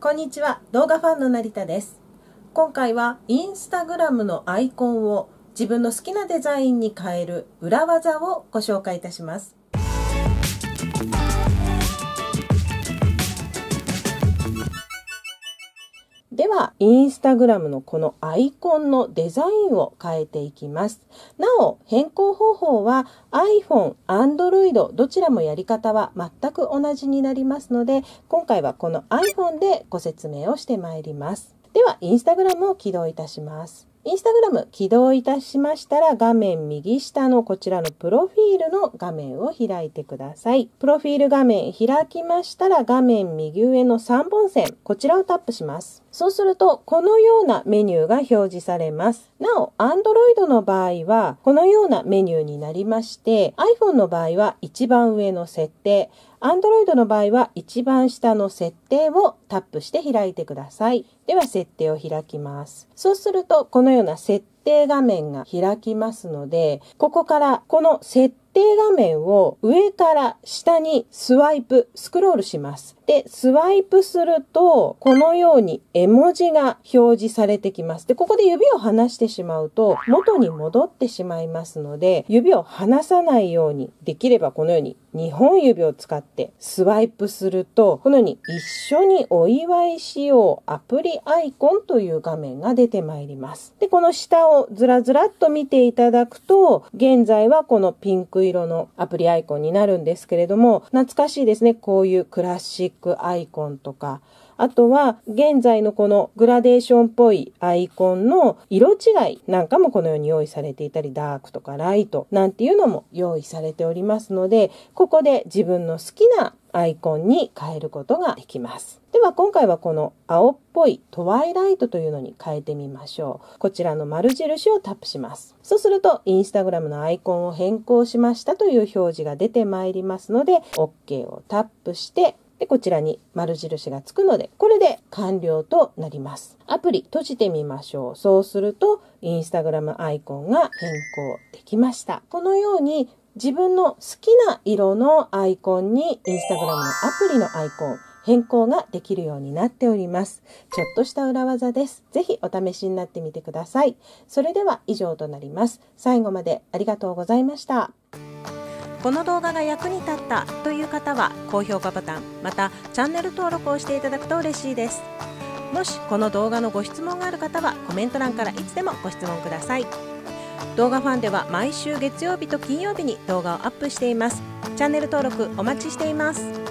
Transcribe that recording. こんにちは、動画ファンの成田です。今回は Instagram のアイコンを自分の好きなデザインに変える裏技をご紹介いたします。では Instagram のこのアイコンのデザインを変えていきます。なお変更方法は iPhone、Android どちらもやり方は全く同じになりますので、今回はこの iPhone でご説明をしてまいります。では Instagram を起動いたします。Instagram 起動いたしましたら、画面右下のこちらのプロフィールの画面を開いてください。プロフィール画面開きましたら、画面右上の3本線、こちらをタップします。そうすると、このようなメニューが表示されます。なお、Android の場合は、このようなメニューになりまして、iPhone の場合は一番上の設定、Android の場合は一番下の設定をタップして開いてください。では、設定を開きます。そうすると、このような設定画面が開きますので、ここからこの設定画面を上から下にスワイプ、スクロールします。で、スワイプすると、このように絵文字が表示されてきます。で、ここで指を離してしまうと、元に戻ってしまいますので、指を離さないように、できればこのように2本指を使ってスワイプすると、このように一緒にお祝いしようアプリアイコンという画面が出てまいります。で、この下をずらずらっと見ていただくと、現在はこのピンク色のアプリアイコンになるんですけれども、懐かしいですね。こういうクラシックアイコンとか、あとは現在のこのグラデーションっぽいアイコンの色違いなんかもこのように用意されていたり、ダークとかライトなんていうのも用意されておりますので、ここで自分の好きなアイコンに変えることができます。では今回はこの青っぽいトワイライトというのに変えてみましょう。こちらの丸印をタップします。そうすると Instagram のアイコンを変更しましたという表示が出てまいりますので、 OK をタップして、で、こちらに丸印がつくので、これで完了となります。アプリ閉じてみましょう。そうすると、Instagram アイコンが変更できました。このように自分の好きな色のアイコンに Instagram のアプリのアイコン変更ができるようになっております。ちょっとした裏技です。ぜひお試しになってみてください。それでは以上となります。最後までありがとうございました。この動画が役に立ったという方は高評価ボタン、またチャンネル登録をしていただくと嬉しいです。もしこの動画のご質問がある方はコメント欄からいつでもご質問ください。動画ファンでは毎週月曜日と金曜日に動画をアップしています。チャンネル登録お待ちしています。